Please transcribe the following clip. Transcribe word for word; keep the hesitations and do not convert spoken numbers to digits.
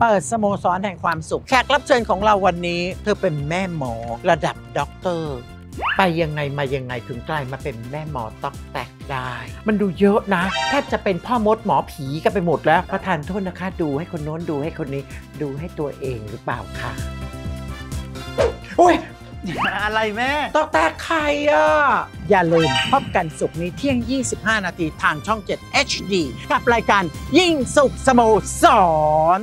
เปิดสโมสรแห่งความสุขแขกรับเชิญของเราวันนี้เธอเป็นแม่หมอระดับด็อกเตอร์ไปยังไงมายังไงถึงกลายมาเป็นแม่หมอต๊อกแตกได้มันดูเยอะนะแทบจะเป็นพ่อมดหมอผีกันไปหมดแล้วประทานโทษนะคะดูให้คนโน้นดูให้คนนี้ดูให้ตัวเองหรือเปล่าคะโอ้ยอะไรแม่ต๊อกแตกใครอ่ะอย่าลืมพบกันศุกร์นี้เที่ยงยี่สิบห้านาทีทางช่องเจ็ด เอช ดี กับรายการยิ่งสุขสโมสร